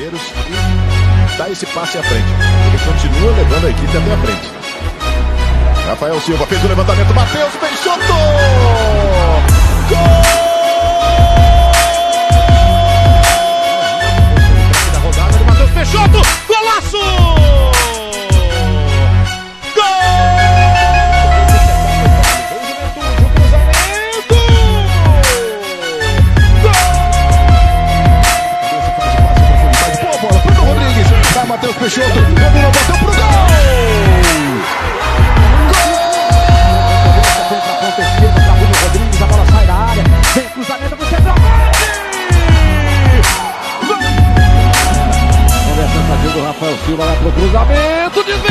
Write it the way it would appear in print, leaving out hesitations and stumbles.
zagueiros e dá esse passe à frente. Ele continua levando a equipe até a frente. Rafael Silva fez o levantamento, Matheus Peixoto! Gol! Da rodada do Matheus Peixoto, golaço! Matheus Peixoto, o Bruno bateu pro gol! Gol! Na ponta esquerda para Bruno Rodrigues, a bola sai da área, vem cruzamento pro centroavante! Gol! Conversando a do Rafael Silva, lá pro cruzamento, desvio!